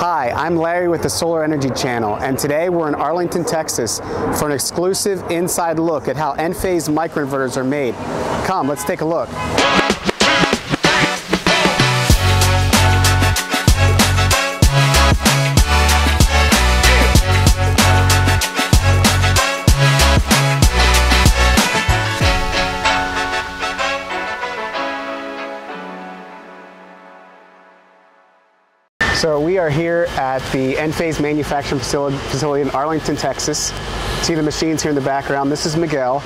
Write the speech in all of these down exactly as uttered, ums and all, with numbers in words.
Hi, I'm Larry with the Solar Energy Channel, and today we're in Arlington, Texas for an exclusive inside look at how Enphase microinverters are made. Come, let's take a look. So we are here at the Enphase manufacturing facility in Arlington, Texas. See the machines here in the background. This is Miguel.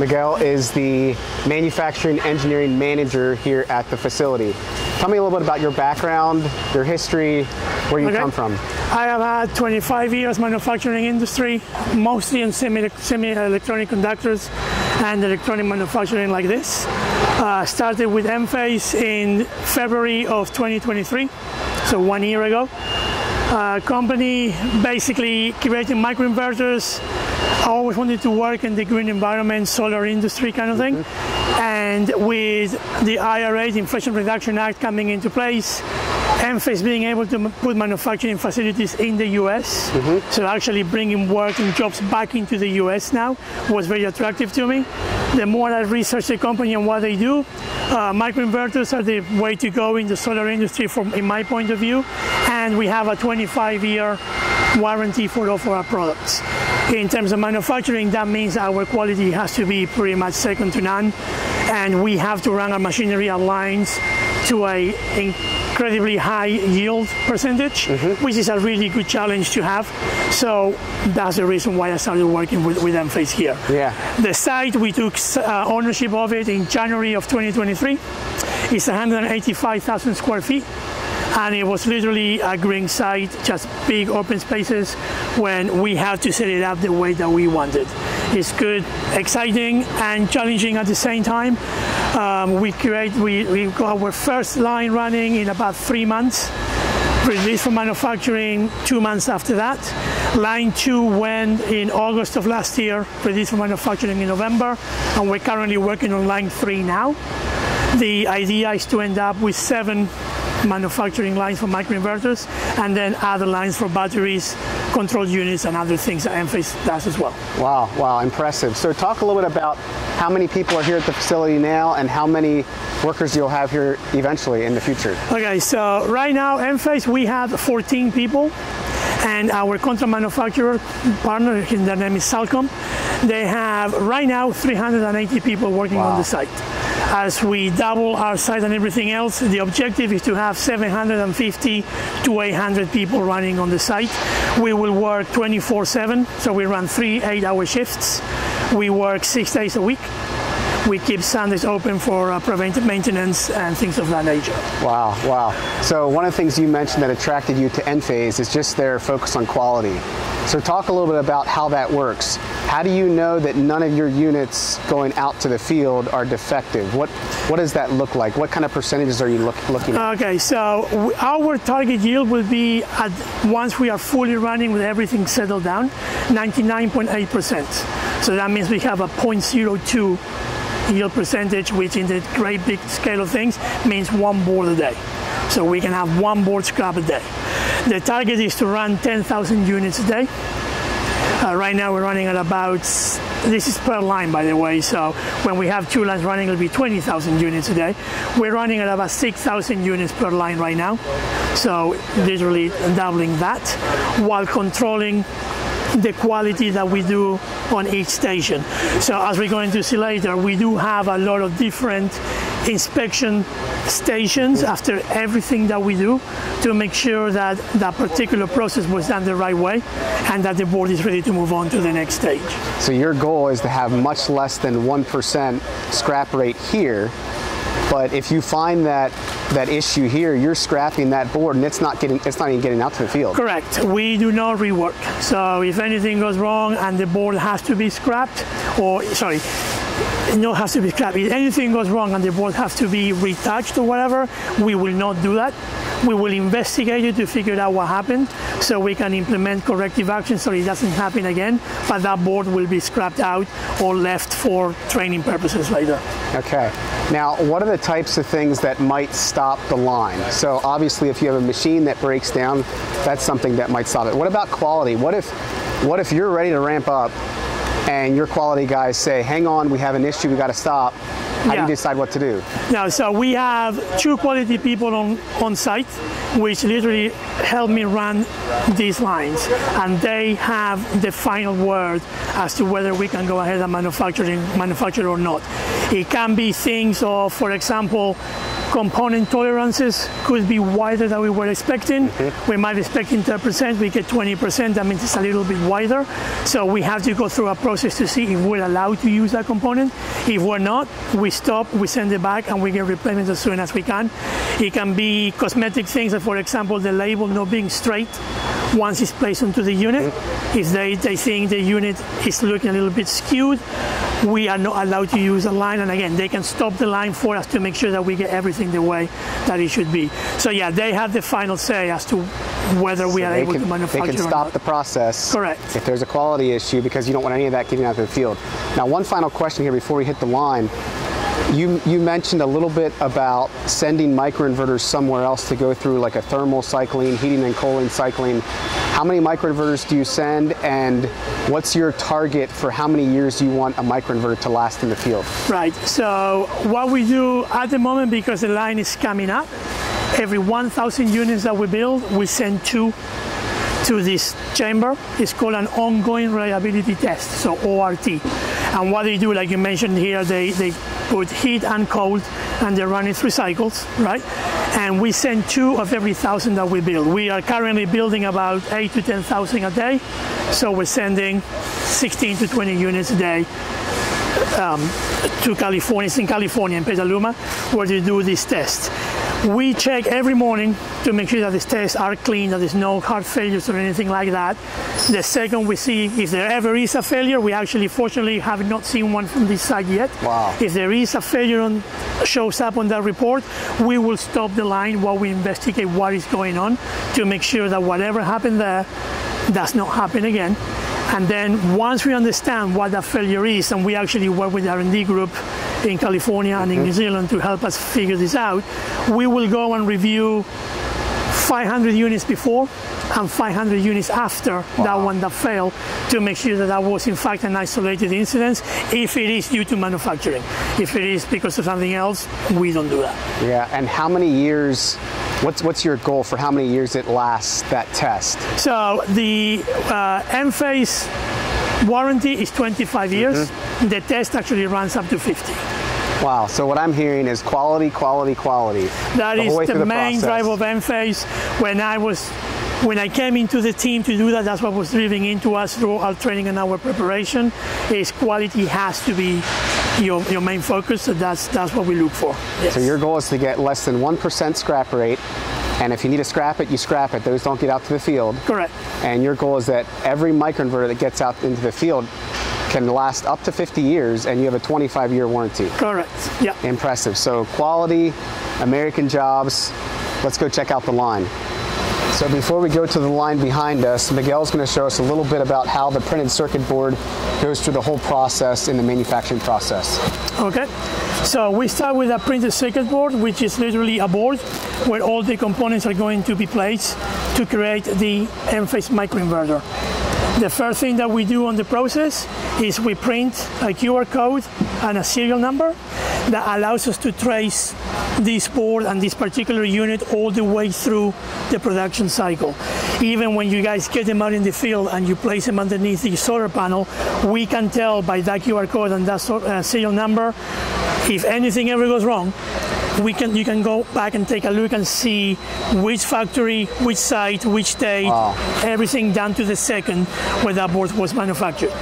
Miguel is the manufacturing engineering manager here at the facility. Tell me a little bit about your background, your history, where you okay. come from. I have had twenty-five years manufacturing industry, mostly in semi, semi electronic conductors and electronic manufacturing like this. Uh, started with Enphase in February of twenty twenty-three. So one year ago, uh, company basically creating microinverters. I always wanted to work in the green environment, solar industry kind of thing. Mm-hmm. And with the I R A, the Inflation Reduction Act, coming into place, Enphase being able to put manufacturing facilities in the U S, mm-hmm. so actually bringing work and jobs back into the U S now was very attractive to me. The more I research the company and what they do, uh, microinverters are the way to go in the solar industry from in my point of view, and we have a twenty-five year warranty for all of our products. In terms of manufacturing, that means our quality has to be pretty much second to none, and we have to run our machinery, our lines, to a incredibly high yield percentage, mm-hmm. which is a really good challenge to have. So that's the reason why I started working with, with Enphase here. Yeah. The site, we took uh, ownership of it in January of twenty twenty-three. It's one hundred eighty-five thousand square feet. And it was literally a green site, just big open spaces, when we had to set it up the way that we wanted. It's good, exciting, and challenging at the same time. Um, we create, we, we got our first line running in about three months. Released from manufacturing two months after that. Line two went in August of last year, released from manufacturing in November, and we're currently working on line three now. The idea is to end up with seven manufacturing lines for microinverters, and then other lines for batteries, control units, and other things that Enphase does as well. Wow, wow, impressive. So talk a little bit about how many people are here at the facility now and how many workers you'll have here eventually in the future. Okay, so right now, Enphase, we have fourteen people, and our contract manufacturer partner, their name is Salcom, they have right now three hundred eighty people working wow. on the site. As we double our site and everything else, the objective is to have seven hundred fifty to eight hundred people running on the site. We will work twenty-four seven, so we run three eight-hour shifts. We work six days a week. We keep Sundays open for uh, preventive maintenance and things of that nature. Wow, wow. So one of the things you mentioned that attracted you to Enphase is just their focus on quality. So talk a little bit about how that works. How do you know that none of your units going out to the field are defective? What what does that look like? What kind of percentages are you look, looking at? Okay, so our target yield will be, at once we are fully running with everything settled down, ninety-nine point eight percent. So that means we have a zero point zero two yield percentage, which in the great big scale of things means one board a day. So we can have one board scrap a day. The target is to run ten thousand units a day. Uh, right now we're running at about, this is per line by the way, so when we have two lines running it'll be twenty thousand units a day. We're running at about six thousand units per line right now. So literally doubling that while controlling the quality that we do on each station. So as we're going to see later, we do have a lot of different inspection stations after everything that we do to make sure that that particular process was done the right way and that the board is ready to move on to the next stage. So your goal is to have much less than one percent scrap rate here, but if you find that that issue here, you're scrapping that board and it's not getting it's not even getting out to the field. Correct. We do not rework. So if anything goes wrong and the board has to be scrapped, or sorry, no has to be scrapped. If anything goes wrong and the board has to be retouched or whatever, we will not do that. We will investigate it to figure out what happened so we can implement corrective action so it doesn't happen again, but that board will be scrapped out or left for training purposes later. Okay. Now, what are the types of things that might stop the line? So obviously, if you have a machine that breaks down, that's something that might stop it. What about quality? What if, what if you're ready to ramp up and your quality guys say, hang on, we have an issue, we got to stop. How yeah. do you decide what to do? Now, so we have two quality people on, on site, which literally help me run these lines. And they have the final word as to whether we can go ahead and manufacture, manufacture or not. It can be things of, for example, component tolerances could be wider than we were expecting. Mm-hmm. We might expect ten percent, we get twenty percent, that means it's a little bit wider. So we have to go through a process to see if we're allowed to use that component. If we're not, we stop, we send it back, and we get replacements as soon as we can. It can be cosmetic things, like for example, the label not being straight once it's placed onto the unit. Mm-hmm. If they, they think the unit is looking a little bit skewed, we are not allowed to use a line, and again, they can stop the line for us to make sure that we get everything the way that it should be. So yeah, they have the final say as to whether we so are able can, to manufacture. They can stop the process. Correct. If there's a quality issue, because you don't want any of that getting out to the field. Now, one final question here before we hit the line. You, you mentioned a little bit about sending microinverters somewhere else to go through like a thermal cycling, heating and cooling cycling. How many microinverters do you send, and what's your target for how many years you want a microinverter to last in the field? Right, so what we do at the moment, because the line is coming up, every one thousand units that we build, we send two to this chamber. It's called an ongoing reliability test, so O R T. And what they do, like you mentioned here, they, they put heat and cold, and they run it through cycles, right? And we send two of every thousand that we build. We are currently building about eight to ten thousand a day, so we're sending sixteen to twenty units a day um, to California. It's in California, in Petaluma, where they do this test. We check every morning to make sure that these tests are clean, that there's no hard failures or anything like that. The second we see if there ever is a failure, we actually fortunately have not seen one from this side yet. Wow. If there is a failure on, shows up on that report, we will stop the line while we investigate what is going on to make sure that whatever happened there does not happen again. And then once we understand what that failure is, and we actually work with the R and D group in California and in New Zealand to help us figure this out, we will go and review five hundred units before and five hundred units after. Wow. That one that failed, to make sure that that was in fact an isolated incident. If it is due to manufacturing, if it is because of something else, we don't do that. Yeah, and how many years, what's, what's your goal for how many years it lasts, that test? So the uh, Enphase warranty is twenty-five years. Mm-hmm. The test actually runs up to fifty. Wow, so what I'm hearing is quality, quality, quality. That is the main drive of Enphase. When I was, when I came into the team to do that, that's what was driven into us through our training and our preparation, is quality has to be your, your main focus, so that's, that's what we look for. Yes. So your goal is to get less than one percent scrap rate, and if you need to scrap it, you scrap it. Those don't get out to the field. Correct. And your goal is that every microinverter that gets out into the field can last up to fifty years, and you have a twenty-five year warranty. Correct, yeah. Impressive. So quality, American jobs. Let's go check out the line. So before we go to the line behind us, Miguel's going to show us a little bit about how the printed circuit board goes through the whole process in the manufacturing process. Okay, so we start with a printed circuit board, which is literally a board where all the components are going to be placed to create the Enphase microinverter. The first thing that we do on the process is we print a Q R code and a serial number that allows us to trace this board and this particular unit all the way through the production cycle. Even when you guys get them out in the field and you place them underneath the solar panel, we can tell by that Q R code and that uh, serial number, if anything ever goes wrong, we can, you can go back and take a look and see which factory, which site, which date, wow, everything down to the second where that board was manufactured.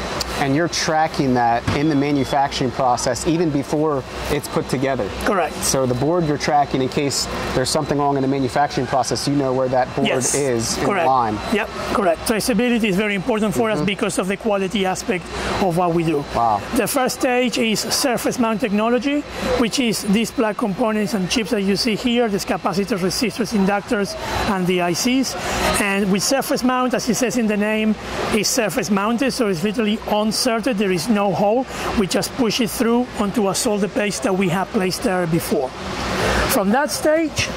and you're tracking that in the manufacturing process even before it's put together. Correct. So the board you're tracking in case there's something wrong in the manufacturing process, you know where that board yes. is in correct. The line. Yep, correct. Traceability is very important for mm-hmm. us because of the quality aspect of what we do. Wow. The first stage is surface mount technology, which is these plug components and chips that you see here, these capacitors, resistors, inductors, and the I Cs. And with surface mount, as it says in the name, is surface mounted, so it's literally uncertain, there is no hole. We just push it through onto a solder paste that we have placed there before. From that stage,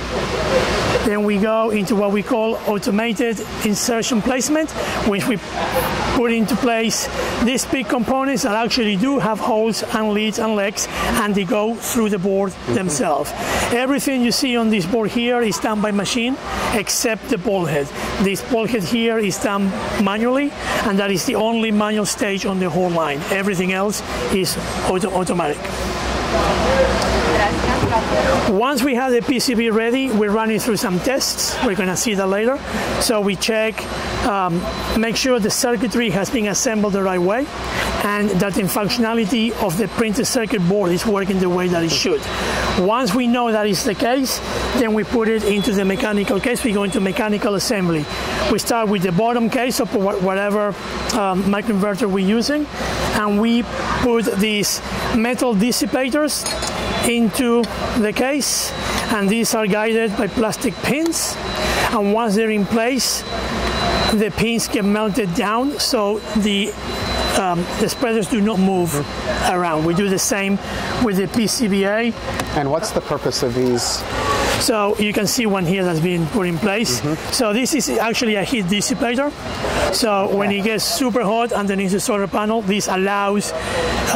then we go into what we call automated insertion placement, which we put into place these big components that actually do have holes and leads and legs, and they go through the board mm-hmm. themselves. Everything you see on this board here is done by machine, except the ball head. This ball head here is done manually, and that is the only manual stage on the whole line. Everything else is auto automatic. Once we have the P C B ready, we're running through some tests. We're going to see that later. So we check, um, make sure the circuitry has been assembled the right way, and that the functionality of the printed circuit board is working the way that it should. Once we know that is the case, then we put it into the mechanical case. We go into mechanical assembly. We start with the bottom case of whatever um, microinverter we're using, and we put these metal dissipators into the case, and these are guided by plastic pins, and once they're in place, the pins get melted down so the Um, the spreaders do not move around. We do the same with the P C B A. And what's the purpose of these? So you can see one here that's been put in place. Mm-hmm. So this is actually a heat dissipator. So when it gets super hot underneath the solar panel, this allows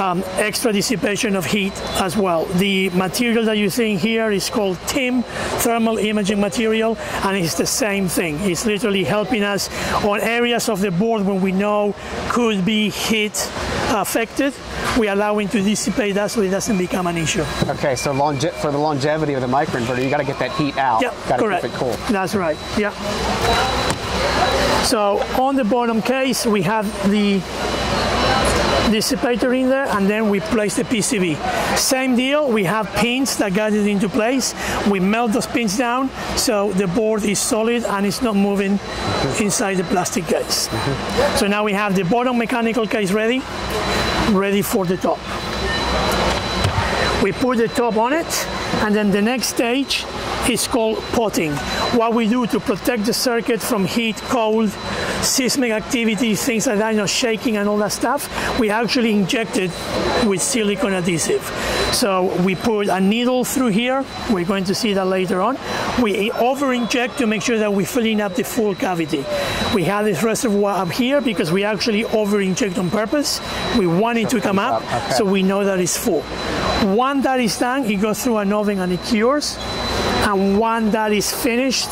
um, extra dissipation of heat as well. The material that you see here is called T I M, thermal imaging material, and it's the same thing. It's literally helping us on areas of the board when we know could be heat affected. We allow it to dissipate that so it doesn't become an issue. Okay, so longe for the longevity of the microinverter, you got to get that heat out. Yep, got to keep it cool. That's right. Yeah. So on the bottom case, we have the dissipator in there, and then we place the P C B. Same deal, we have pins that guide it into place. We melt those pins down so the board is solid and it's not moving mm-hmm. inside the plastic case. Mm-hmm. So now we have the bottom mechanical case ready, ready for the top. We put the top on it, and then the next stage is called potting. What we do to protect the circuit from heat, cold, seismic activity, things like that, you know, shaking and all that stuff, we actually inject it with silicone adhesive. So we put a needle through here. We're going to see that later on. We over-inject to make sure that we're filling up the full cavity. We have this reservoir up here because we actually over-inject on purpose. We want it to come up, up. Okay. So we know that it's full. One that is done, it goes through an oven and it cures. And one that is finished,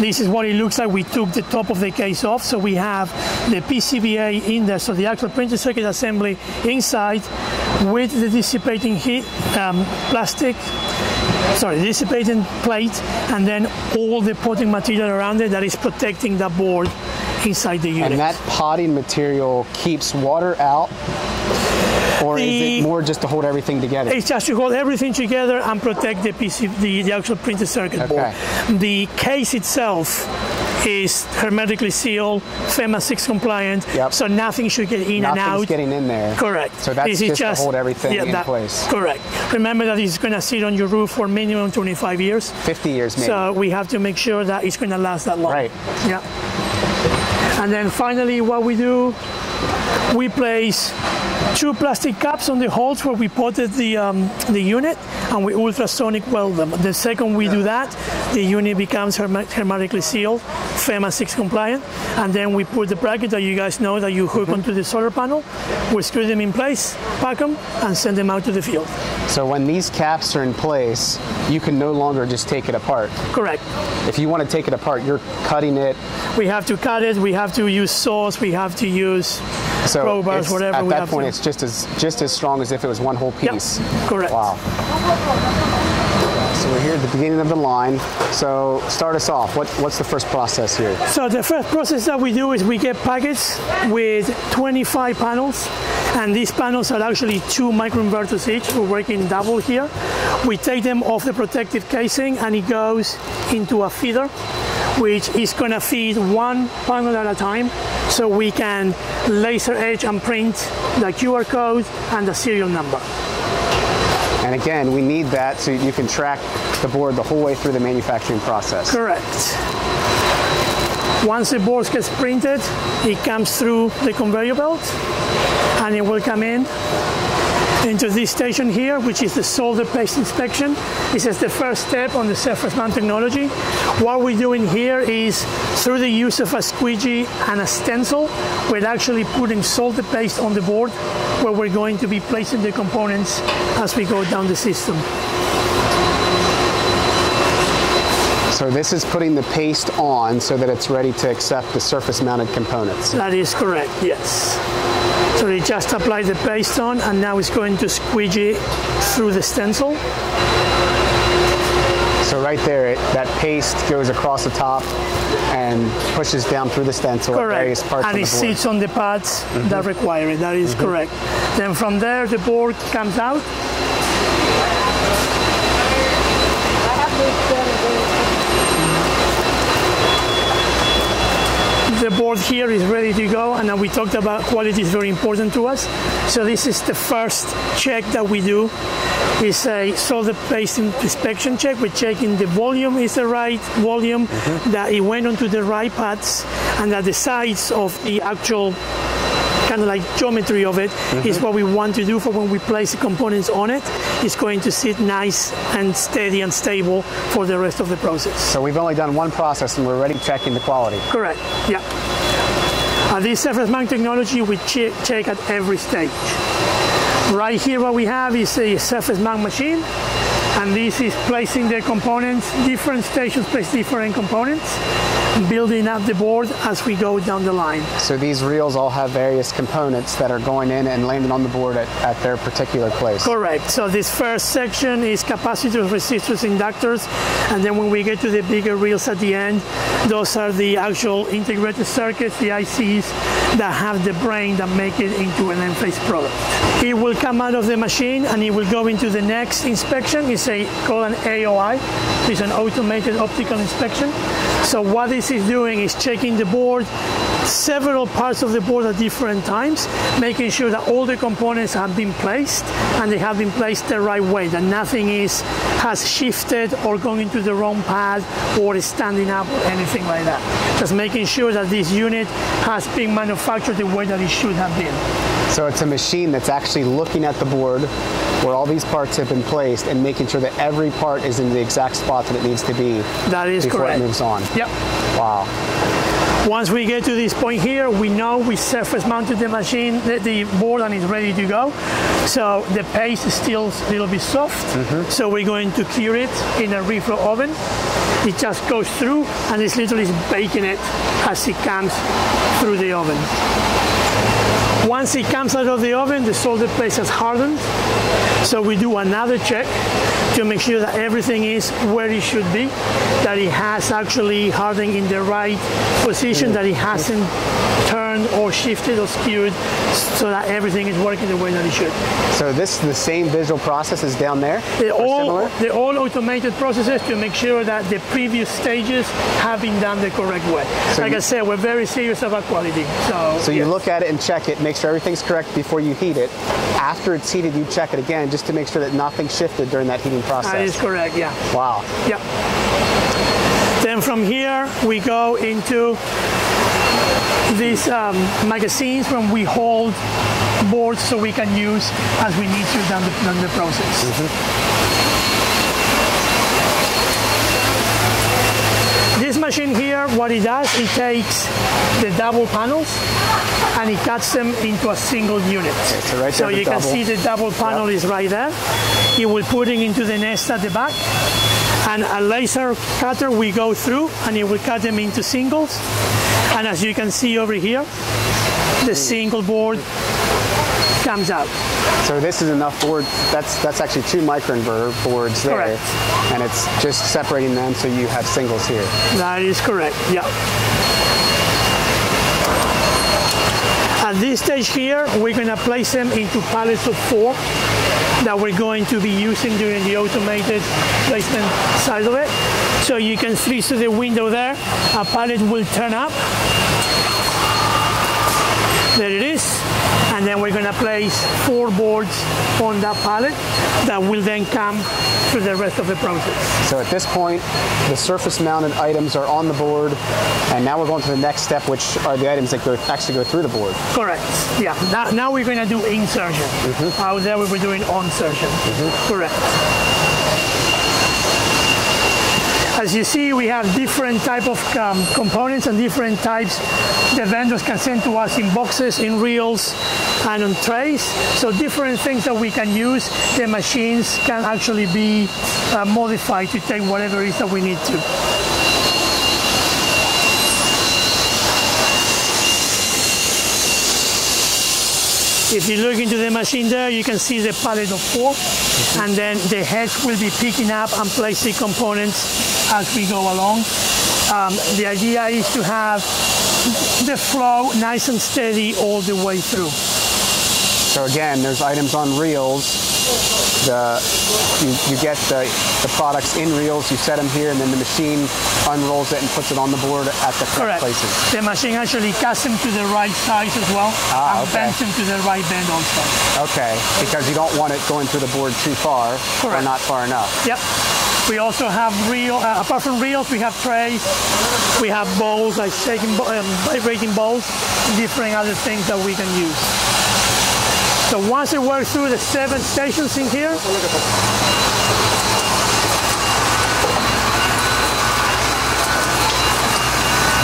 this is what it looks like. We took the top of the case off, so we have the P C B A in there, so the actual printed circuit assembly inside with the dissipating heat, um, plastic, sorry, dissipating plate, and then all the potting material around it that is protecting the board inside the unit. And that potting material keeps water out? Or the, is it more just to hold everything together? It's just to hold everything together and protect the P C B, the, the actual printed circuit okay. board. The case itself is hermetically sealed, FEMA six compliant, yep. so nothing should get in Nothing's and out. Nothing's getting in there. Correct. So that's just, just to hold everything yeah, in that, place. Correct. Remember that it's going to sit on your roof for minimum twenty-five years. fifty years maybe. So we have to make sure that it's going to last that long. Right. Yeah. And then finally what we do, we place two plastic caps on the holes where we potted the, um, the unit, and we ultrasonic weld them. The second we yeah. do that, the unit becomes hermet hermetically sealed, FEMA six compliant, and then we put the bracket that you guys know that you hook mm-hmm. onto the solar panel, we screw them in place, pack them, and send them out to the field. So when these caps are in place, you can no longer just take it apart. Correct. If you want to take it apart, you're cutting it. We have to cut it, we have to use saws, we have to use so crowbars, whatever at we that have point to. It's just as just as strong as if it was one whole piece. Yep, correct. Wow. So we're here at the beginning of the line. So start us off. What what's the first process here? So the first process that we do is we get packets with twenty-five panels, and these panels are actually two microinverters each. We're working double here. We take them off the protective casing and it goes into a feeder, which is going to feed one panel at a time, so we can laser edge and print the Q R code and the serial number. And again, we need that so you can track the board the whole way through the manufacturing process. Correct. Once the board gets printed, it comes through the conveyor belt and it will come in into this station here, which is the solder paste inspection. This is the first step on the surface mount technology. What we're doing here is, through the use of a squeegee and a stencil, we're actually putting solder paste on the board where we're going to be placing the components as we go down the system. So this is putting the paste on so that it's ready to accept the surface mounted components. That is correct, yes. So they just apply the paste on, and now it's going to squeegee through the stencil. So right there, it, that paste goes across the top and pushes down through the stencil. Correct. At various parts and of the board. And it sits on the pads mm-hmm. that require it. That is mm-hmm. correct. Then from there, the board comes out. The board here is ready to go, and we talked about quality is very important to us. So this is the first check that we do. It's a solder paste inspection check. We're checking the volume is the right volume, mm-hmm. that it went onto the right pads, and that the size of the actual kind of like geometry of it mm-hmm. is what we want to do for when we place the components on it. It's going to sit nice and steady and stable for the rest of the process. So we've only done one process and we're already checking the quality. Correct, yeah. Uh, this surface mount technology we che check at every stage. Right here what we have is a surface mount machine, and this is placing the components. Different stations place different components, building up the board as we go down the line. So these reels all have various components that are going in and landing on the board at, at their particular place. Correct. So this first section is capacitors, resistors, inductors, and then when we get to the bigger reels at the end, those are the actual integrated circuits, the I Cs that have the brain that make it into an Enphase product. It will come out of the machine and it will go into the next inspection. It's a, called an A O I. It's an automated optical inspection. So what this is doing is checking the board, several parts of the board at different times, making sure that all the components have been placed and they have been placed the right way, that nothing is has shifted or gone into the wrong pad or is standing up or anything like that. Just making sure that this unit has been manufactured the way that it should have been. So it's a machine that's actually looking at the board where all these parts have been placed and making sure that every part is in the exact spot that it needs to be. That is before correct. It moves on. Yep. Wow. Once we get to this point here, we know we surface mounted the machine, the board, and it's ready to go. So the paste is still a little bit soft, mm-hmm. so we're going to cure it in a reflow oven. It just goes through and it's literally baking it as it comes through the oven. Once it comes out of the oven, the solder paste has hardened. So we do another check to make sure that everything is where it should be, that it has actually hardened in the right position, that it hasn't turned or shifted or skewed, so that everything is working the way that it should. So this is the same visual process as down there? They're all, they're all automated processes to make sure that the previous stages have been done the correct way. So like you, I said, we're very serious about quality. So, so you yes. look at it and check it, make sure everything's correct before you heat it. After it's heated, you check it again just to make sure that nothing shifted during that heating process. That is correct, yeah. Wow. Yep. Then from here, we go into these um, magazines when we hold boards so we can use as we need to down the, down the process. Mm-hmm. This machine here, what it does, it takes the double panels and it cuts them into a single unit. Okay, so right so you double. can see the double panel yep. is right there. It will put it into the nest at the back. And a laser cutter we go through and it will cut them into singles. And as you can see over here, the single board comes out. So this is enough board, that's that's actually two microinverter boards there. Correct. And it's just separating them so you have singles here. That is correct, yeah. At this stage here, we're going to place them into pallets of four that we're going to be using during the automated placement side of it. So you can see through the window there, a pallet will turn up. There it is. And then we're going to place four boards on that pallet that will then come through the rest of the process. So at this point, the surface mounted items are on the board, and now we're going to the next step, which are the items that go, actually go through the board. Correct. Yeah. Now, now we're going to do insertion. Mm-hmm. Out there we were doing onsertion. Mm-hmm. Correct. As you see, we have different type of um, components and different types the vendors can send to us in boxes, in reels, and on trays, so different things that we can use. The machines can actually be uh, modified to take whatever it is that we need to. If you look into the machine there, you can see the pallet of four, mm-hmm. and then the heads will be picking up and placing components as we go along. Um, the idea is to have the flow nice and steady all the way through. So again, there's items on reels. The, you, you get the, the products in reels, you set them here, and then the machine unrolls it and puts it on the board at the correct places. The machine actually cuts them to the right size as well, ah, and okay. bends them to the right bend also. Okay, because you don't want it going through the board too far, correct. Or not far enough. Yep. We also have reel, uh, apart from reels, we have trays, we have bowls, like shaking, um, vibrating bowls, and different other things that we can use. So once it works through the seven stations in here,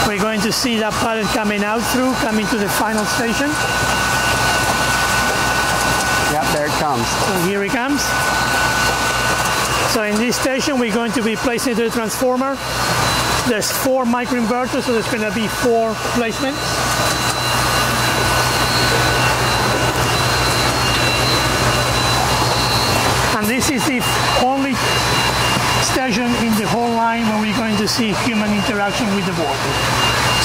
we're going to see that pallet coming out through, coming to the final station. Yep, there it comes. So here it comes. So in this station, we're going to be placing the transformer. There's four microinverters, so there's going to be four placements. This is the only station in the whole line where we're going to see human interaction with the board.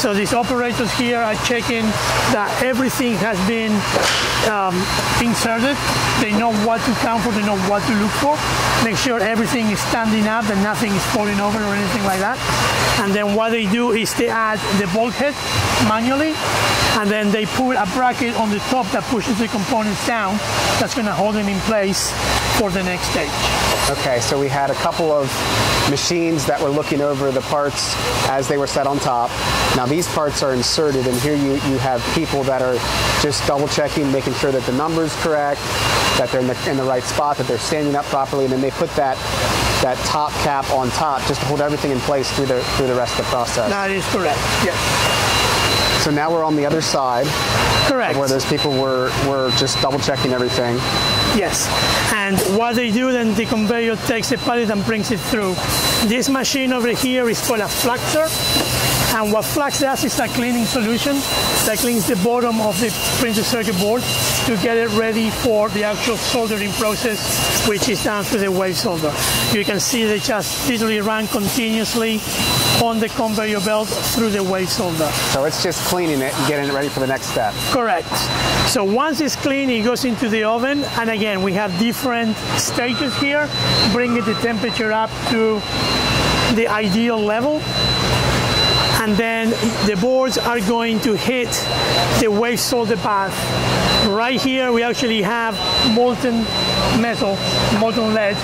So these operators here are checking that everything has been um, inserted. They know what to count for, they know what to look for. Make sure everything is standing up, that nothing is falling over or anything like that. And then what they do is they add the bulkhead manually, and then they put a bracket on the top that pushes the components down, that's going to hold them in place for the next stage. Okay, so we had a couple of machines that were looking over the parts as they were set on top. Now these parts are inserted, and here you, you have people that are just double checking, making sure that the number's correct, that they're in the, in the right spot, that they're standing up properly, and then they put that that top cap on top just to hold everything in place through the, through the rest of the process. That is correct, yes. So now we're on the other side. Correct. Where those people were, were just double checking everything. Yes. And what they do then, the conveyor takes the pallet and brings it through. This machine over here is called a fluxer. And what flux does is a cleaning solution that cleans the bottom of the printed circuit board to get it ready for the actual soldering process, which is done through the wave solder. You can see they just literally run continuously on the conveyor belt through the wave solder. So it's just cleaning it and getting it ready for the next step. Correct. So once it's clean, it goes into the oven. And again, we have different stages here, bringing the temperature up to the ideal level. And then the boards are going to hit the wave solder bath. Right here, we actually have molten metal, molten lead,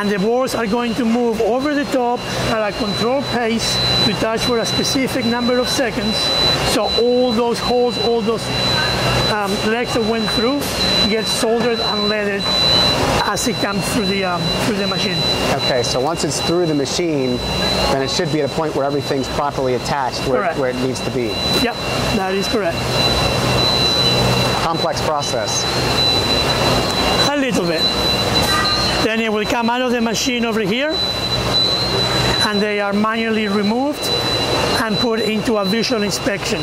and the boards are going to move over the top at a controlled pace to touch for a specific number of seconds. So all those holes, all those um, legs that went through get soldered and leaded as it comes through the, um, through the machine. Okay, so once it's through the machine, then it should be at a point where everything's properly attached where, where it needs to be. Yep, that is correct. Complex process. A little bit. Then it will come out of the machine over here, and they are manually removed. and put into a visual inspection.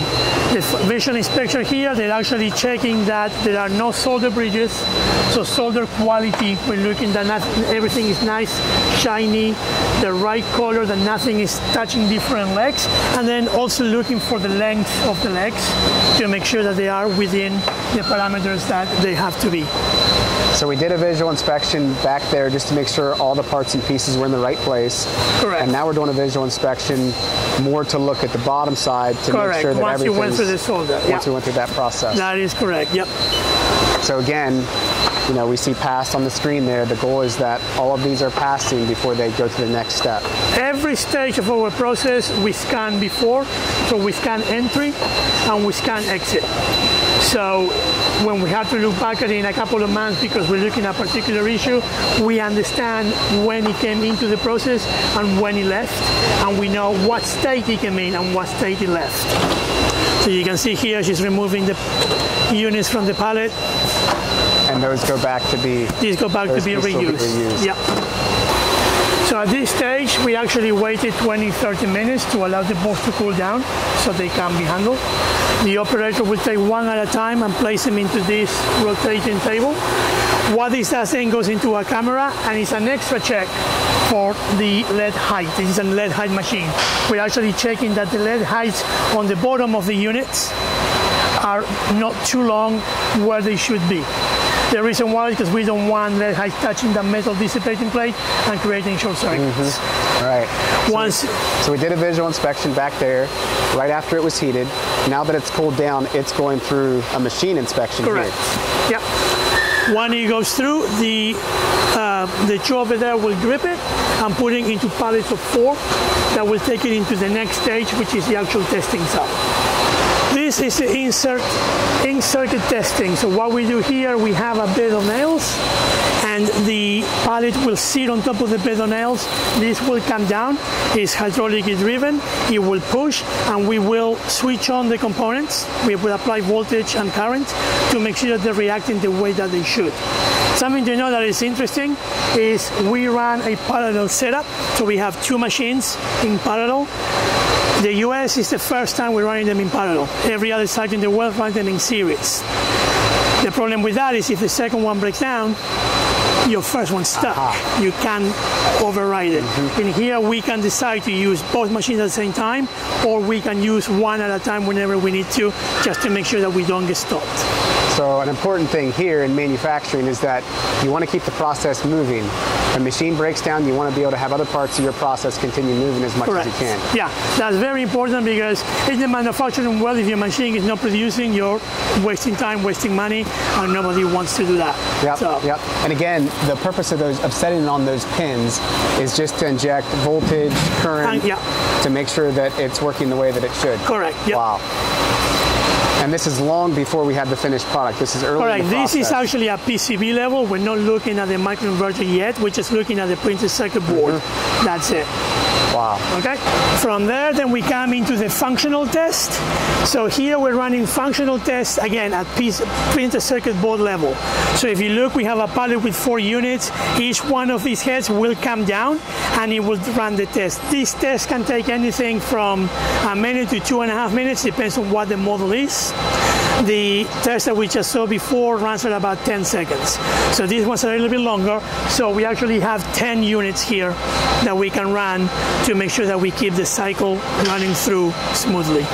The visual inspection here, they're actually checking that there are no solder bridges, so solder quality, we're looking that not, everything is nice, shiny, the right color, that nothing is touching different legs, and then also looking for the length of the legs to make sure that they are within the parameters that they have to be. So we did a visual inspection back there just to make sure all the parts and pieces were in the right place. Correct. And now we're doing a visual inspection more to look at the bottom side to correct. Make sure that once everything's... Once you went through the solder. Once yep. we went through that process. That is correct, yep. So again, you know, we see passed on the screen there. The goal is that all of these are passing before they go to the next step. Every stage of our process, we scan before. So we scan entry and we scan exit. So when we have to look back at it in a couple of months because we're looking at a particular issue, we understand when it came into the process and when it left, and we know what state it came in and what state it left. So you can see here she's removing the units from the pallet. And those go back to be These go back to be reused. reused. Yeah. So at this stage, we actually waited twenty, thirty minutes to allow the box to cool down so they can be handled. The operator will take one at a time and place them into this rotating table. What this does then goes into a camera, and it's an extra check for the lead height. This is a lead height machine. We're actually checking that the lead heights on the bottom of the units are not too long where they should be. The reason why is because we don't want lead height touching the metal dissipating plate and creating short circuits. Mm-hmm. All right. Once so we, so we did a visual inspection back there right after it was heated. Now that it's cooled down, it's going through a machine inspection. Correct. Here. Yep. When it goes through, the uh, the chopper there will grip it and put it into pallets of four that will take it into the next stage, which is the actual testing cell. This is the insert, in-circuit testing. So what we do here, we have a bed of nails, and the pallet will sit on top of the bed of nails. This will come down, it's hydraulically driven, it will push, and we will switch on the components. We will apply voltage and current to make sure that they're reacting the way that they should. Something to know that is interesting is we run a parallel setup, so we have two machines in parallel. The U S is the first time we're running them in parallel. Every other site in the world runs them in series. The problem with that is if the second one breaks down, your first one's stuck. Uh-huh. You can't override it. Mm-hmm. In here, we can decide to use both machines at the same time, or we can use one at a time whenever we need to, just to make sure that we don't get stopped. So an important thing here in manufacturing is that you want to keep the process moving. When a machine breaks down, you want to be able to have other parts of your process continue moving as much Correct. As you can. Yeah, that's very important because in the manufacturing world, if your machine is not producing, you're wasting time, wasting money, and nobody wants to do that. Yep, so. yep. And again, the purpose of those of setting it on those pins is just to inject voltage, current, and, yeah. to make sure that it's working the way that it should. Correct, yep. Wow. And this is long before we have the finished product. This is early Correct. In the process. This is actually a P C B level. We're not looking at the microinverter yet. We're just looking at the printed circuit board. Mm-hmm. That's it. Wow. Okay. From there, then we come into the functional test. So here we're running functional tests, again, at piece, printed circuit board level. So if you look, we have a pallet with four units. Each one of these heads will come down, and it will run the test. This test can take anything from a minute to two and a half minutes, depends on what the model is. The test that we just saw before runs for about ten seconds. So this one's a little bit longer. So we actually have ten units here that we can run to make sure that we keep the cycle running through smoothly.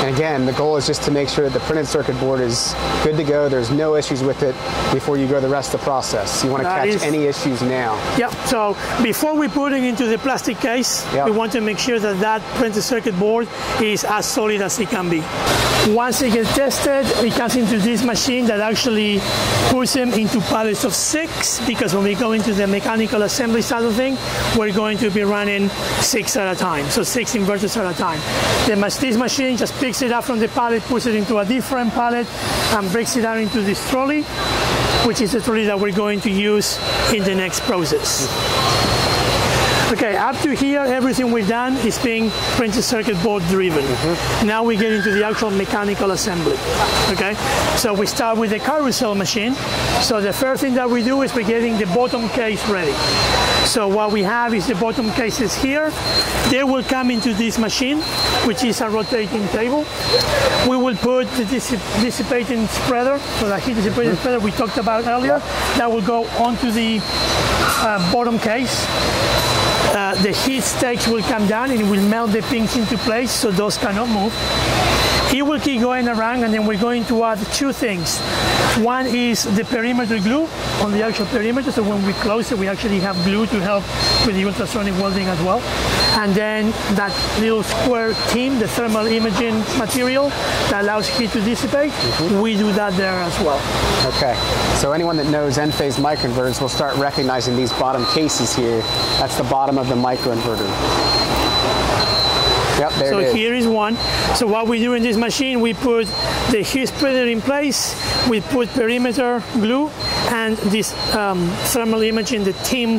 And again, the goal is just to make sure that the printed circuit board is good to go. There's no issues with it before you go the rest of the process. You want to that catch is, any issues now. Yep. So before we put it into the plastic case, yep. we want to make sure that that printed circuit board is as solid as it can be. Once it gets tested, it comes into this machine that actually puts them into pallets of six, because when we go into the mechanical assembly side of thing, we're going to be running six at a time. So six inverters at a time. The, this machine just picks it up from the pallet, puts it into a different pallet, and breaks it down into this trolley, which is the trolley that we're going to use in the next process. Okay, up to here, everything we've done is being printed circuit board driven. Mm-hmm. Now we get into the actual mechanical assembly. Okay, so we start with the carousel machine. So the first thing that we do is we're getting the bottom case ready. So what we have is the bottom cases here. They will come into this machine, which is a rotating table. We will put the dissip dissipating spreader, so the heat dissipating mm-hmm. spreader we talked about earlier. That will go onto the uh, bottom case. Uh, the heat stage will come down and it will melt the pins into place, so those cannot move. It will keep going around, and then we're going to add two things. One is the perimeter glue on the actual perimeter, so when we close it, we actually have glue to help with the ultrasonic welding as well. And then that little square TIM, the thermal imaging material that allows heat to dissipate, mm-hmm. we do that there as well. Okay, so anyone that knows Enphase microinverters will start recognizing these bottom cases here. That's the bottom of the microinverter. Yep, there so it is. Here is one. So what we do in this machine, we put the heat spreader in place, we put perimeter glue, and this um, thermal imaging, the TIM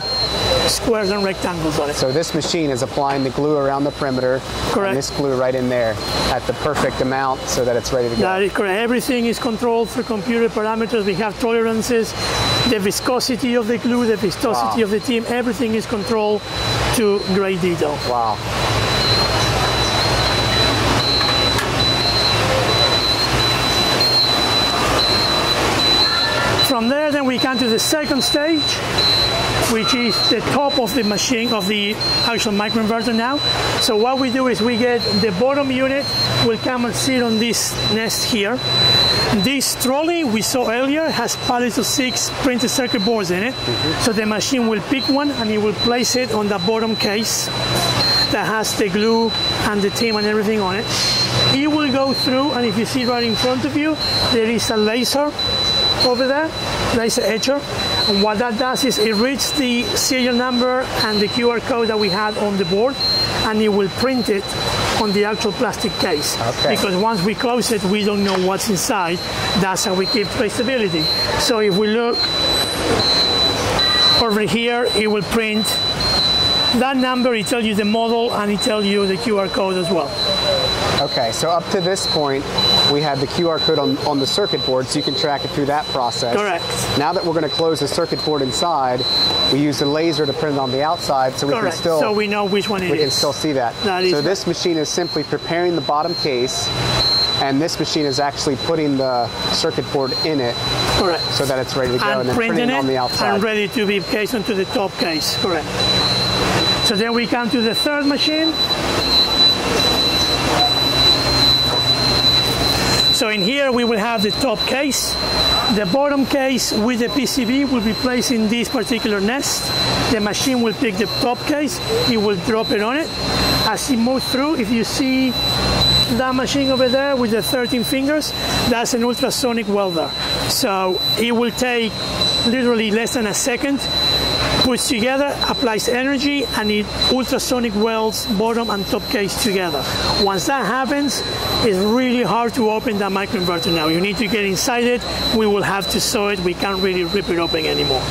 squares and rectangles on it. So this machine is applying the glue around the perimeter. Correct. And this glue right in there at the perfect amount so that it's ready to go. That is correct. Everything is controlled through computer parameters. We have tolerances. The viscosity of the glue, the viscosity wow. of the TIM, everything is controlled to great detail. Wow. From there, then we come to the second stage, which is the top of the machine, of the actual microinverter now. So what we do is we get the bottom unit, will come and sit on this nest here. This trolley we saw earlier has pallets of six printed circuit boards in it. Mm-hmm. So the machine will pick one and it will place it on the bottom case that has the glue and the TIM and everything on it. It will go through, and if you see right in front of you, there is a laser over there, laser etcher, and what that does is it reads the serial number and the Q R code that we had on the board, and it will print it on the actual plastic case. Okay. Because once we close it, we don't know what's inside. That's how we keep traceability. So if we look over here, it will print that number, it tells you the model, and it tells you the Q R code as well. Okay, so up to this point, we had the Q R code on, on the circuit board, so you can track it through that process. Correct. Now that we're going to close the circuit board inside, we use the laser to print it on the outside, so we Correct. can still... so we know which one it we is. We can still see that. that so this machine is simply preparing the bottom case, and this machine is actually putting the circuit board in it. Correct. So that it's ready to go, and, and then printing it on the outside. And ready to be placed onto the top case. Correct. So then we come to the third machine. So in here we will have the top case. The bottom case with the P C B will be placed in this particular nest. The machine will pick the top case, it will drop it on it. As it moves through, if you see that machine over there with the thirteen fingers, that's an ultrasonic welder. So it will take literally less than a second, puts together, applies energy, and it ultrasonic welds bottom and top case together. Once that happens, it's really hard to open that microinverter now. You need to get inside it. We will have to saw it. We can't really rip it open anymore.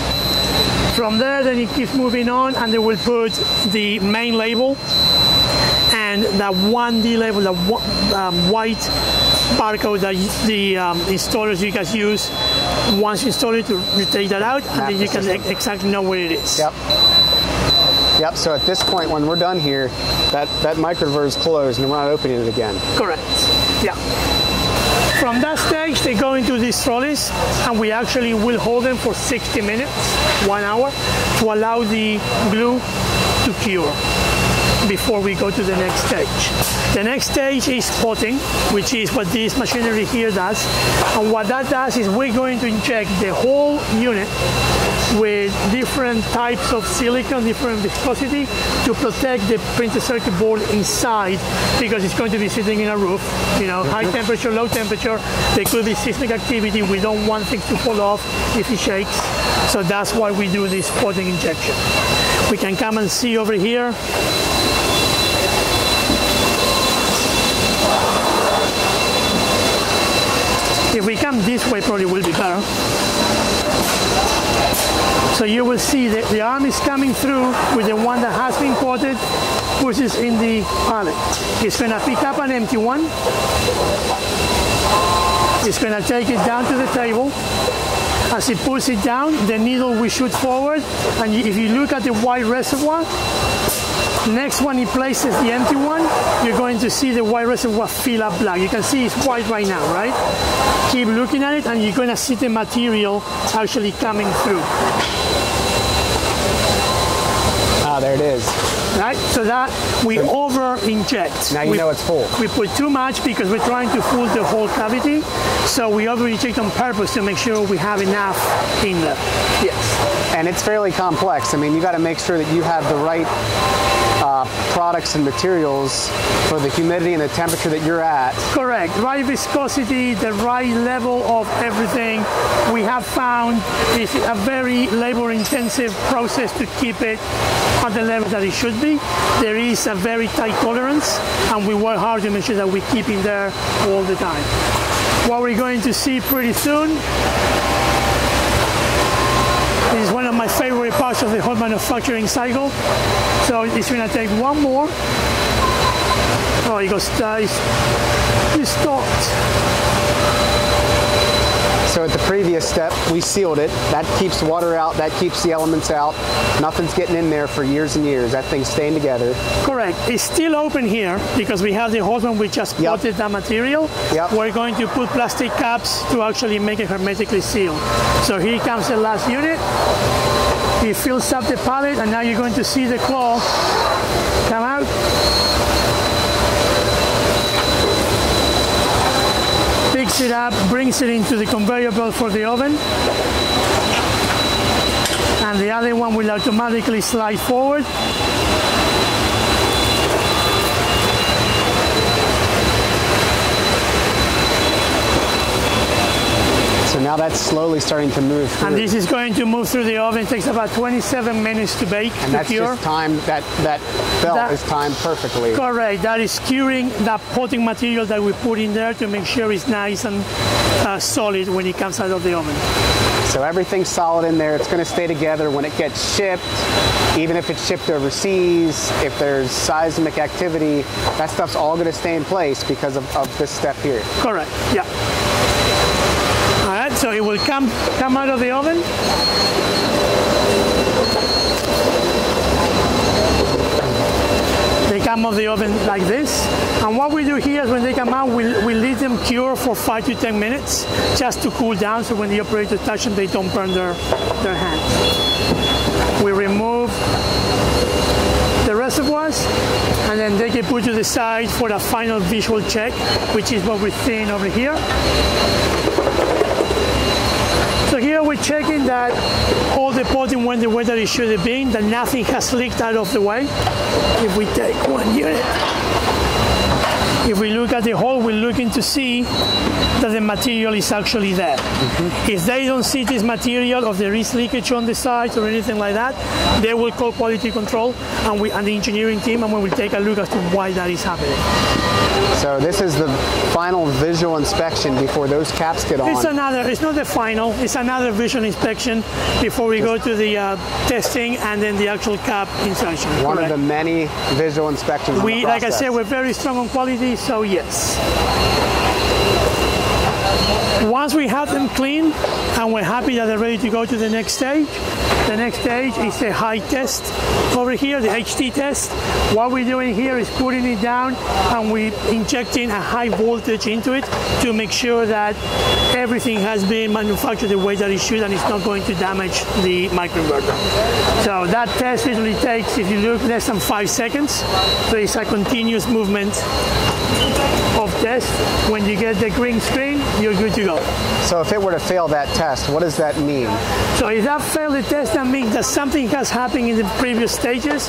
From there, then it keeps moving on, and they will put the main label and that one D label, that um, white barcode that the um, installers you guys use. Once you install it, you take that out, and then you can exactly know where it is. Yep. Yep, so at this point, when we're done here, that, that microinverter is closed, and we're not opening it again. Correct, yeah. From that stage, they go into these trolleys, and we actually will hold them for sixty minutes, one hour, to allow the glue to cure before we go to the next stage. The next stage is potting, which is what this machinery here does. And what that does is we're going to inject the whole unit with different types of silicon, different viscosity, to protect the printed circuit board inside, because it's going to be sitting in a roof. You know, mm-hmm. high temperature, low temperature, there could be seismic activity. We don't want things to fall off if it shakes. So that's why we do this potting injection. We can come and see over here. If we come this way, probably will be better. So you will see that the arm is coming through with the one that has been coated, pushes in the pallet. It's going to pick up an empty one. It's going to take it down to the table. As it pulls it down, the needle will shoot forward. And if you look at the white reservoir, next one it places the empty one, you're going to see the white reservoir fill up black. You can see it's white right now, right? Keep looking at it and you're going to see the material actually coming through. Ah, there it is. Right, so that we so over-inject. Now you we, know it's full. We put too much because we're trying to fill the whole cavity, so we over-inject on purpose to make sure we have enough in there. Yes. And it's fairly complex. I mean, you got to make sure that you have the right Uh, products and materials for the humidity and the temperature that you're at. Correct. Right viscosity, the right level of everything. We have found it's a very labor-intensive process to keep it at the level that it should be. There is a very tight tolerance, and we work hard to make sure that we keep it there all the time. What we're going to see pretty soon is one of my favorite parts of the whole manufacturing cycle. So it's going to take one more. Oh, it goes, uh, it stopped. So at the previous step, we sealed it. That keeps water out, that keeps the elements out. Nothing's getting in there for years and years. That thing's staying together. Correct. It's still open here because we have the hose. We just coated yep. that material. Yep. We're going to put plastic caps to actually make it hermetically sealed. So here comes the last unit. It fills up the pallet, and now you're going to see the claw come out. Picks it up, brings it into the conveyor belt for the oven. And the other one will automatically slide forward. Now that's slowly starting to move through. And this is going to move through the oven. It takes about twenty-seven minutes to bake. And to that's cure. Just timed, that, that belt that, is timed perfectly. Correct. That is curing that potting material that we put in there to make sure it's nice and uh, solid when it comes out of the oven. So everything's solid in there. It's going to stay together when it gets shipped. Even if it's shipped overseas, if there's seismic activity, that stuff's all going to stay in place because of, of this step here. Correct. Yeah. So it will come, come out of the oven. They come out of the oven like this. And what we do here is when they come out, we, we let them cure for five to ten minutes just to cool down so when the operator touches them, they don't burn their, their hands. We remove the reservoirs, and then they get put to the side for a final visual check, which is what we're seeing over here. So here we're checking that all the potting went the way that it should have been, that nothing has leaked out of the way. If we take one unit, if we look at the hole, we're looking to see that the material is actually there. Mm-hmm. If they don't see this material, or there is leakage on the sides or anything like that, they will call quality control and, we, and the engineering team, and we will take a look as to why that is happening. So this is the final visual inspection before those caps get on. It's another, it's not the final, it's another visual inspection before we Just go to the uh, testing and then the actual cap insertion. One correct. Of the many visual inspections we, in the process. Like I said, we're very strong on quality, so yes. Once we have them clean and we're happy that they're ready to go to the next stage, the next stage is the high test over here, the H T test. What we're doing here is putting it down and we're injecting a high voltage into it to make sure that everything has been manufactured the way that it should and it's not going to damage the microinverter. So that test usually takes, if you look, less than five seconds. So it's a continuous movement of test. When you get the green screen, you're good to go. So if it were to fail that test, what does that mean? So if that failed the test, that means that something has happened in the previous stages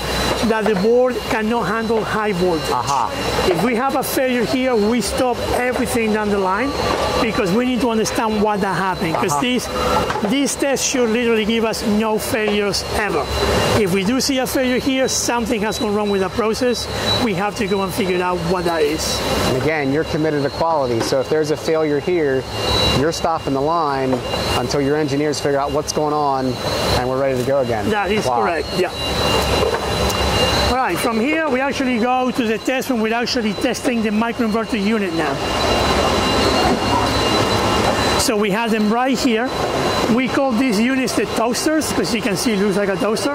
that the board cannot handle high voltage. Aha. If we have a failure here, we stop everything down the line because we need to understand why that happened. Because these, these tests should literally give us no failures ever. If we do see a failure here, something has gone wrong with the process. We have to go and figure out what that is. And again, line, you're committed to quality. So if there's a failure here, you're stopping the line until your engineers figure out what's going on and we're ready to go again. That is wow. correct, yeah. All right, from here we actually go to the test room. We're actually testing the microinverter unit now. So we have them right here. We call these units the toasters because you can see it looks like a toaster.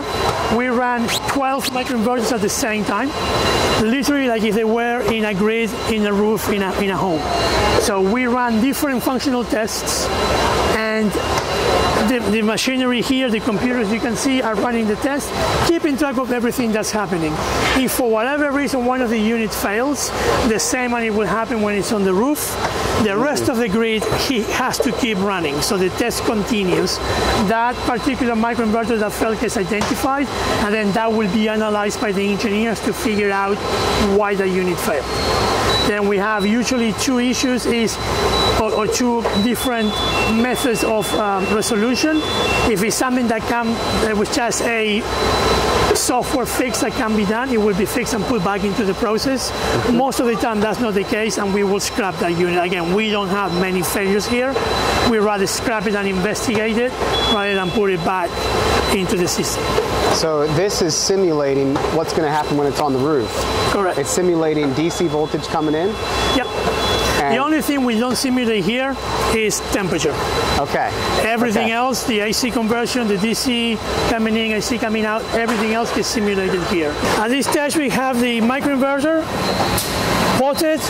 We ran twelve microinverters at the same time, literally like if they were in a grid, in a roof, in a, in a home. So we ran different functional tests, and the, the machinery here, the computers you can see are running the test, keeping track of everything that's happening. If for whatever reason one of the units fails, the same and it will happen when it's on the roof, the rest of the grid he has to keep running, so the test continues. That particular microinverter that failed is identified, and then that will be analyzed by the engineers to figure out why the unit failed. Then we have usually two issues is, or, or two different methods of um, resolution. If it's something that can, that was just a software fix that can be done, it will be fixed and put back into the process. Mm-hmm. Most of the time that's not the case, and we will scrap that unit. Again, we don't have many failures here. We rather scrap it and investigate it rather than put it back into the system. So this is simulating what's going to happen when it's on the roof. Correct. It's simulating D C voltage coming in. Yep. The only thing we don't simulate here is temperature. Okay. Everything okay. else, the A C conversion, the D C coming in, A C coming out, everything else is simulated here. At this stage, we have the microinverter bolted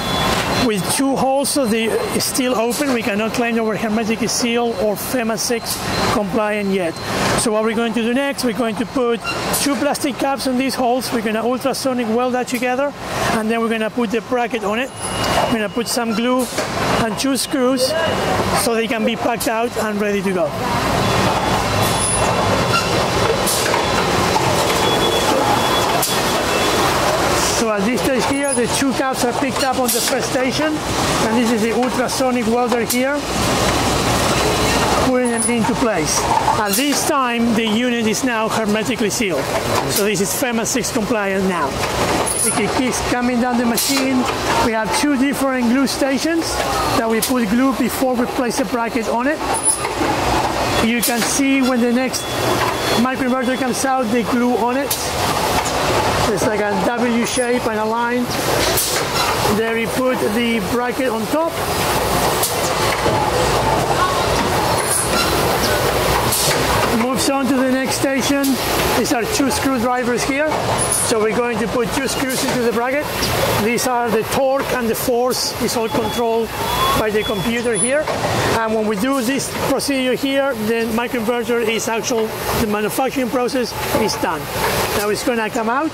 with two holes, so the it's still open. We cannot claim that we're hermetically sealed or FEMA six compliant yet. So what we're going to do next, we're going to put two plastic caps on these holes. We're going to ultrasonic weld that together, and then we're going to put the bracket on it. We're going to put some glue and two screws so they can be packed out and ready to go. So at this stage here, the two caps are picked up on the first station, and this is the ultrasonic welder here, putting them into place. At this time, the unit is now hermetically sealed. So this is FEMA six compliant now. It keeps coming down the machine. We have two different glue stations that we put glue before we place the bracket on it. You can see when the next microinverter comes out, the glue on it. It's like a W shape and a line. There we put the bracket on top. Moves on to the next station. These are two screwdrivers here. So we're going to put two screws into the bracket. These are the torque and the force is all controlled by the computer here. And when we do this procedure here, the microinverter is actual, the manufacturing process is done. Now it's going to come out.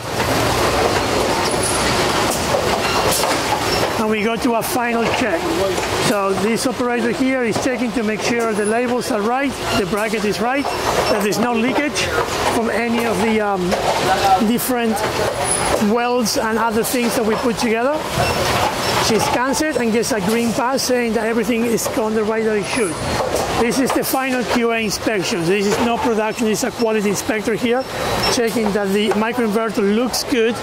And we go to a final check. So this operator here is checking to make sure the labels are right, the bracket is right, that there's no leakage from any of the um, different welds and other things that we put together. She scans it and gets a green pass saying that everything is on the right that it should. This is the final Q A inspection. This is no production, this is a quality inspector here, checking that the microinverter looks good.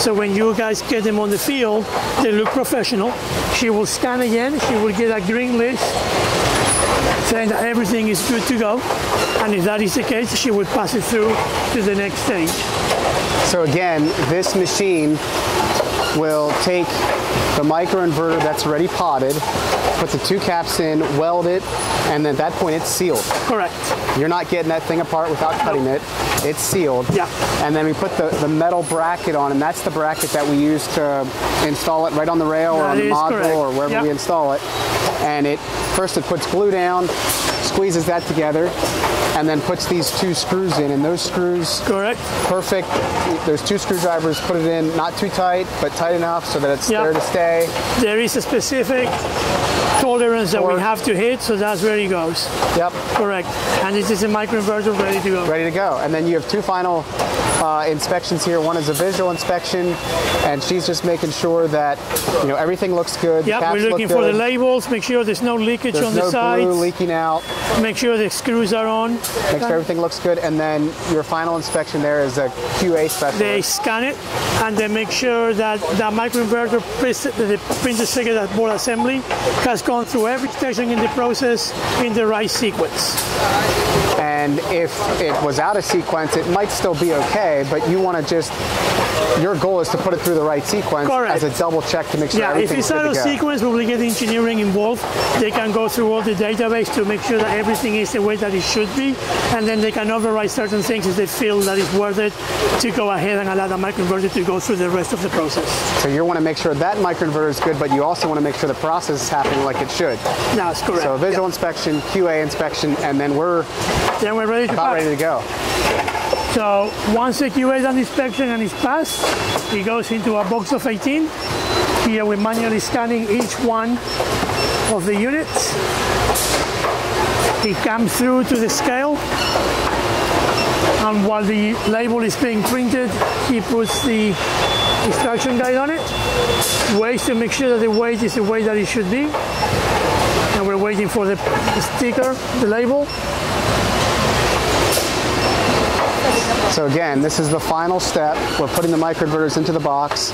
So when you guys get them on the field, they look professional. She will scan again, she will get a green list saying that everything is good to go. And if that is the case, she will pass it through to the next stage. So again, this machine will take the microinverter that's already potted, put the two caps in, weld it, and then at that point it's sealed. Correct. You're not getting that thing apart without cutting it. It's sealed. Yeah. And then we put the, the metal bracket on, and that's the bracket that we use to install it right on the rail that or on the module correct. or wherever yeah. we install it. And it first it puts glue down, squeezes that together, and then puts these two screws in. And those screws, correct. perfect. Those two screwdrivers put it in, not too tight, but tight enough so that it's yep. there to stay. There is a specific tolerance that or, we have to hit, so that's where it goes. Yep. Correct. And this is a microinverter ready to go. Ready to go. And then you have two final uh, inspections here. One is a visual inspection, and she's just making sure that you know everything looks good. Yep, we're looking for the labels, make sure there's no leakage there's on no the sides. There's no glue leaking out. Make sure the screws are on. Make sure everything looks good, and then your final inspection there is a Q A specialist. They scan it, and they make sure that the microinverter, the printed circuit at board assembly has gone through every station in the process in the right sequence. And if it was out of sequence, it might still be okay, but you want to just, your goal is to put it through the right sequence. Correct. As a double check to make sure yeah, everything's good to go. If it's out of sequence, we will get engineering involved. They can go through all the database to make sure that everything is the way that it should be, and then they can override certain things if they feel that it's worth it to go ahead and allow the microinverter to go through the rest of the process. So you want to make sure that microinverter is good, but you also want to make sure the process is happening like it should. That's correct. So visual yep. inspection, Q A inspection, and then we're then we're ready to about pass. ready to go. So once the Q A is done inspection and it's passed, it goes into a box of eighteen. Here we're manually scanning each one of the units. It comes through to the scale, and while the label is being printed, he puts the instruction guide on it, weighs to make sure that the weight is the weight that it should be, and we're waiting for the sticker, the label. So again, this is the final step. We're putting the microinverters into the box,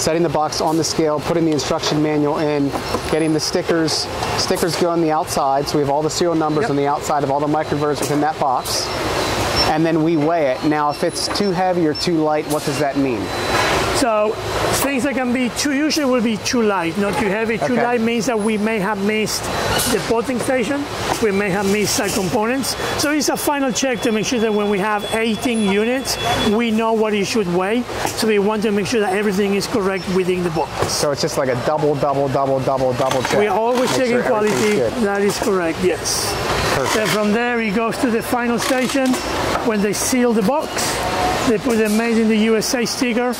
setting the box on the scale, putting the instruction manual in, getting the stickers. Stickers go on the outside, so we have all the serial numbers yep. on the outside of all the microinverters within that box. And then we weigh it. Now, if it's too heavy or too light, what does that mean? So things that can be too, usually will be too light, not too heavy. Too okay. light means that we may have missed the potting station, we may have missed side components. So it's a final check to make sure that when we have eighteen units, we know what it should weigh. So we want to make sure that everything is correct within the box. So it's just like a double, double, double, double, double check. We're always make checking sure quality. That is correct, yes. Perfect. Then from there, it goes to the final station. When they seal the box, they put the Made in the U S A sticker,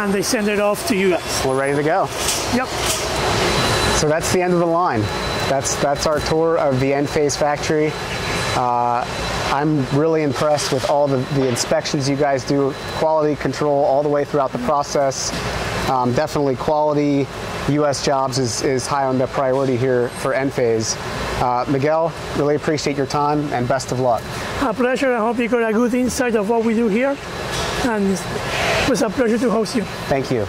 and they send it off to you guys. We're ready to go. Yep. So that's the end of the line. That's that's our tour of the Enphase factory. Uh, I'm really impressed with all the, the inspections you guys do, quality control all the way throughout the process. Um, definitely quality U S jobs is, is high on the priority here for Enphase. Uh, Miguel, really appreciate your time and best of luck. A pleasure. I hope you got a good insight of what we do here, and it was a pleasure to host you. Thank you.